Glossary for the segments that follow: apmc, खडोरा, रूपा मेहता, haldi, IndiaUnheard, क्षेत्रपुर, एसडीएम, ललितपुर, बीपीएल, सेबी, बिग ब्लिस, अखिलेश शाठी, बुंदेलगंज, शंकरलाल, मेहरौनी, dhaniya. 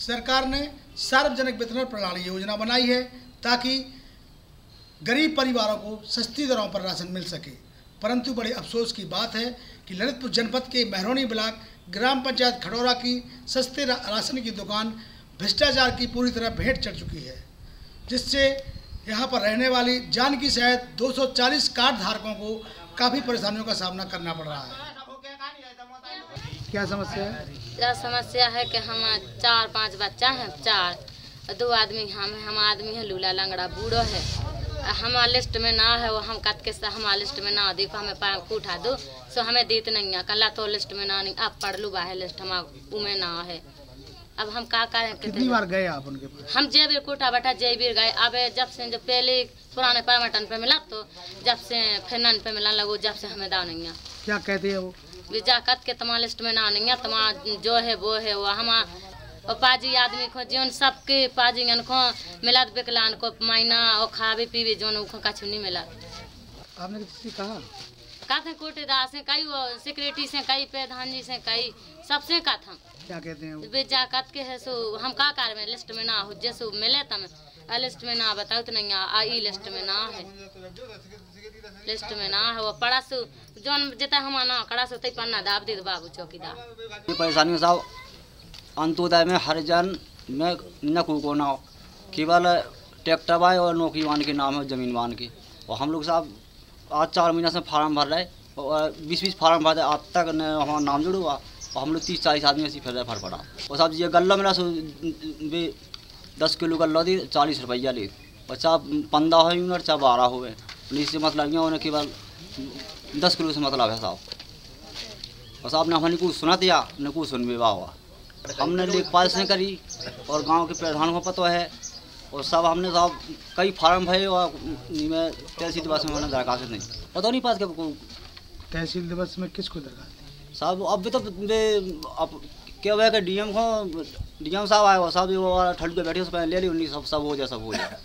सरकार ने सार्वजनिक वितरण प्रणाली योजना बनाई है ताकि गरीब परिवारों को सस्ती दरों पर राशन मिल सके। परंतु बड़े अफसोस की बात है कि ललितपुर जनपद के मेहरौनी ब्लॉक ग्राम पंचायत खडोरा की सस्ते राशन की दुकान भ्रष्टाचार की पूरी तरह भेंट चढ़ चुकी है, जिससे यहाँ पर रहने वाली जान की शायद 240 कार्ड धारकों को काफ़ी परेशानियों का सामना करना पड़ रहा है। क्या समस्या है? समस्या है कि हम 4-5 बच्चा हैं, 4 दो आदमी हम आदमी है लूला लंगड़ा बूढ़ो है, हमारे लिस्ट में ना है वो हम कत के हमारे लिस्ट में ना देखो हमें पाए कूठा दो सो हमें देते नहीं है कला तो लिस्ट में ना नहीं अब पढ़ लू बाहे लिस्ट हमारे उमें ना है। अब हम का कितनी बार गए आप उनके पास? हम जयबीर कोटा बैठा जयबीर गए। अब जब से जो पहले पुराने पैमटन पे मिला तो जब से फिनन पे मिलन लगो जब से हमें दान नहीं है। क्या कहते हैं वो? विजाकत के तमाम लिस्ट में ना नहीं है, तमाम जो है वो है वो हम और पाजी आदमी को जो सबके पाजी को मिलत विकलान को महीना और खावे पीवे जो कछु नहीं मिला। आपने किसी कहा? कहते कोटेदार से कई सिक्योरिटी से कई प्रधान जी से कई सबसे कहते हम। क्या कहते हैं? बेजा कत के है सो हम का कार में लिस्ट में ना हो जैसो मिले तम लिस्ट में ना बताओ तो नहीं आई लिस्ट में ना है लिस्ट में ना है वो पड़ा सो जौन जितना हमारा ना कड़ा सो तई पन्ना दाब दे बाबू चौकीदार। परेशानी साहब अंतोदय में हर जन में नकू को ना केवल ट्रैक्टर वाई और नौकरीवान के नाम है जमीनवान के, और हम लोग साहब आज 4 महीना से फार्म भर रहे और 20-20 फार्म भर रहे आज तक न हमारा नाम जुड़ हुआ और हम लोग 30-40 आदमी ऐसी फिर रहे फर पड़ा। और साहब ये गल्ला मेरा वे 10 किलो गल्ला दी 40 रुपया ली और साहब 15 हुई और चाहे 12 हुए पुलिस से मतलब ये उन्हें केवल 10 किलो से मतलब है साहब। और साहब ने हमारे कुछ सुना दिया न कुछ सुनबे हुआ, हमने देखभाल नहीं करी और गांव के प्रधान को पता है और सब हमने साहब कई फार्म भरे और मैं तहसील दिवस में हमने दरखास्त नहीं पता नहीं पास क्या तहसील दिवस में किसको दरखास्त साहब। अब भी तो अब क्या हुआ कि डी एम साहब आए और साहब वो ठंड के बैठे उस पर ले ली उन्हीं सब हो जाए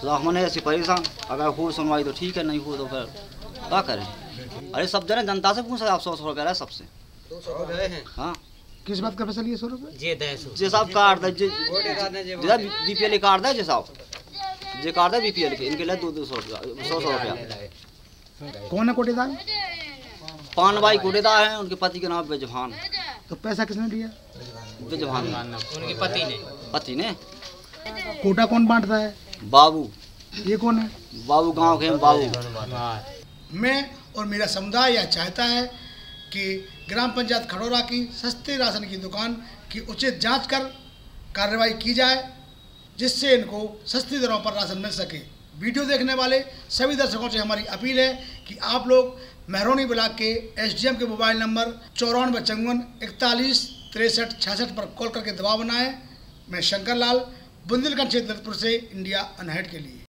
तो हमने ऐसे परेशान अगर हो सुनवाई तो ठीक है नहीं हो तो फिर क्या करें। अरे सब जने जनता से पूछ आप 100 कह रहे सबसे हैं। हाँ किस बात का पैसा लिए 100 रुपये? जे साहब कार्ड बीपीएल कार्ड है जे साहब जे कार्ड है बीपीएल के इनके लिए 200-200 रुपया। कौन है कोटेदार? पान भाई कोटेदार हैं, उनके पति का नाम बेजभान। तो पैसा किसने दिया? बेजभान उनके पति ने। पति ने? कोटा कौन बांटता है? बाबू। ये कौन है? बाबू गाँव के बाबू। मैं और मेरा समुदाय यह चाहता है कि ग्राम पंचायत खडोरा की सस्ते राशन की दुकान की उचित जांच कर कार्रवाई की जाए जिससे इनको सस्ती दरों पर राशन मिल सके। वीडियो देखने वाले सभी दर्शकों से हमारी अपील है कि आप लोग मेहरौनी ब्लॉक के एसडीएम के मोबाइल नंबर 9455 4163 66 पर कॉल करके दबाव बनाएं। मैं शंकरलाल, बुंदेलगंज क्षेत्रपुर से इंडिया अनहेड के लिए।